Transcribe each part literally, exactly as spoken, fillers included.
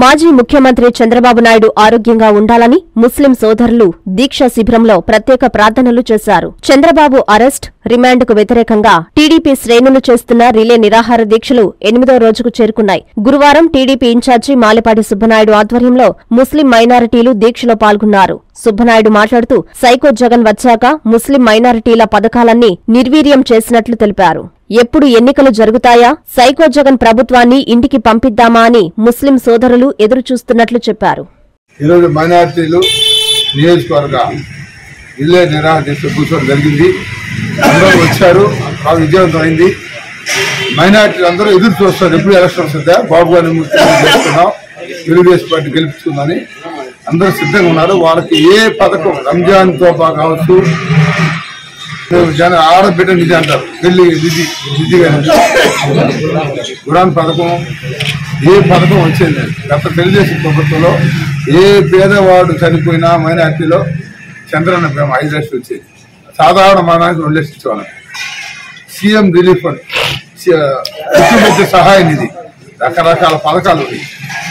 మాజీ ముఖ్యమంత్రి చంద్రబాబు నాయుడు ఆరోగ్యంగా ఉండాలని ముస్లిం సోదరులు దీక్షా శిబిరంలో ప్రత్యేక ప్రార్థనలు చేశారు. చంద్రబాబు అరెస్ట్, రిమాండ్కు వ్యతిరేకంగా టీడీపీ శ్రేణులు చేస్తున్న రిలే నిరాహార దీక్షలు ఎనిమిదో రోజుకు చేరుకున్నాయి. గురువారం టీడీపీ ఇన్ఛార్జి మాలిపాడి సుబ్బనాయుడు ఆధ్వర్యంలో ముస్లిం మైనారిటీలు దీక్షలో పాల్గొన్నారు. సుబ్బనాయుడు మాట్లాడుతూ సైకో జగన్ వచ్చాక ముస్లిం మైనారిటీల పథకాలన్నీ నిర్వీర్యం చేసినట్లు తెలిపారు. ఎప్పుడు ఎన్నికలు జరుగుతాయా, సైకో జగన్ ప్రభుత్వాన్ని ఇంటికి పంపిద్దామా అని ముస్లిం సోదరులు ఎదురు చూస్తున్నట్లు చెప్పారు. ఈరోజు మైనారిటీలు నియోజకవర్గ ఇల్లే నిరాహార కూర్చోవడం జరిగింది. అందరూ వచ్చారు, బాగా విజయవంతం అయింది. మైనారిటీలు అందరూ ఎదురు చూస్తారు, ఎప్పుడు ఎలక్షన్ వస్తుందా, బాబు గారిని ముఖ్యమంత్రి తెలుగుదేశం పార్టీ గెలిపించుకుందని అందరూ సిద్ధంగా ఉన్నారు. వాళ్ళకి ఏ పథకం, రంజాన్ తోపా కావచ్చు, ఆడబిడ్డ నిధి అంటారు, పెళ్లి నిధి నిధి గురాన్ పథకం, ఏ పథకం వచ్చింది గత తెలుగుదేశం ప్రభుత్వంలో ఏ పేదవాడు చనిపోయినా మైనార్టీలో చంద్రన్న మేము ఐదు లక్షలు వచ్చేది, సాధారణ మానానికి రెండు లక్షలు ఇచ్చేవాళ్ళం. సీఎం రిలీఫ్ ఫండ్, ముఖ్యమంత్రి సహాయ నిధి, రకరకాల పథకాలు ఉన్నాయి.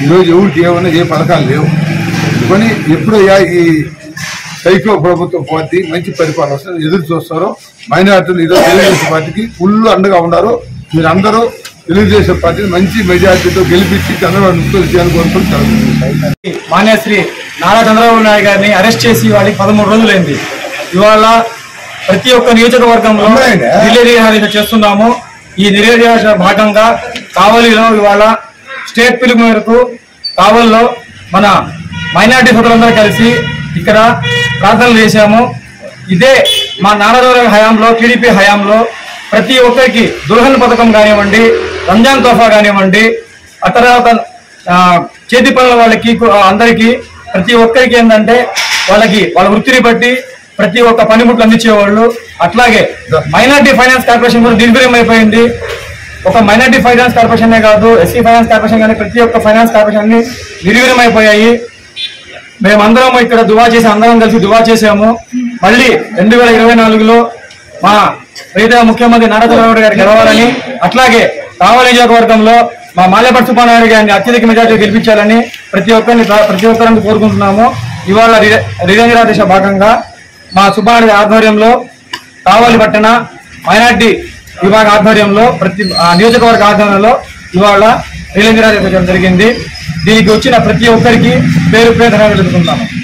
ఈరోజు ఎవరికి ఏమన్నా ఏ పథకాలు లేవు. కానీ ఎప్పుడు ఈ సైకో ప్రభుత్వం పార్టీ మంచి పరిపాలన వస్తుంది ఎదురు చూస్తారో మైనార్టీలు ఈరోజు తెలుగుదేశం పార్టీకి ఫుల్ అండగా ఉన్నారు. మీరందరూ తెలుగుదేశం పార్టీని మంచి మెజార్టీతో గెలిపించి చంద్రబాబు ముఖ్యమంత్రి చేయాలని కోరుకుంటున్నారు. మాన్యశ్రీ నారా చంద్రబాబు నాయుడు గారిని అరెస్ట్ చేసి వాళ్ళకి పదమూడు రోజులైంది. ఇవాళ ప్రతి ఒక్క నియోజకవర్గంలో నిరేధ చేస్తున్నాము. ఈ నిరేధ భాగంగా కావలిలో ఇవాళ స్టేట్ పిలుపు మేరకు కావలిలో మన మైనార్టీ సోదరులందరూ కలిసి ఇక్కడ ప్రార్థనలు చేశాము. ఇదే మా నారాయణ హయాంలో, టీడీపీ హయాంలో ప్రతి ఒక్కరికి దుల్హన్ పథకం కానివ్వండి, రంజాన్ తోఫా కానివ్వండి, ఆ తర్వాత చేతి పనుల వాళ్ళకి అందరికీ ప్రతి ఒక్కరికి ఏంటంటే వాళ్ళకి వాళ్ళ వృత్తిని బట్టి ప్రతి ఒక్క పనిముట్లు అందించేవాళ్ళు. అట్లాగే మైనార్టీ ఫైనాన్స్ కార్పొరేషన్ కూడా నిర్వీర్యం అయిపోయింది. ఒక మైనార్టీ ఫైనాన్స్ కార్పొరేషనే కాదు, ఎస్సీ ఫైనాన్స్ కార్పొరేషన్ కానీ ప్రతి ఒక్క ఫైనాన్స్ కార్పొరేషన్ అన్ని నిర్వీర్యం అయిపోయాయి. మేమందరం ఇక్కడ దువా చేసి అందరం కలిసి దువా చేసాము. మళ్ళీ రెండు వేల ఇరవై నాలుగులో మా రైతు ముఖ్యమంత్రి నారా చంద్రబాబు గారు గెలవాలని, అట్లాగే కావలి నియోజకవర్గంలో మా మాలిపాడి సుబ్బనాయుడు గారిని అత్యధిక మెజార్టీ గెలిపించాలని ప్రతి ఒక్కరిని ప్రతి ఒక్కరిని కోరుకుంటున్నాము. ఇవాళ రిజంజరాదేశ భాగంగా మా సుబ్బనాయుడు ఆధ్వర్యంలో కావలి పట్టణ మైనార్టీ విభాగ ఆధ్వర్యంలో ప్రతి నియోజకవర్గ ఆధ్వర్యంలో ఇవాళ రిజంజరాదేశం జరిగింది. దీనికి వచ్చిన ప్రతి ఒక్కరికి పేరు పేరు ధన్యవాదాలు తెలుపుతున్నాము.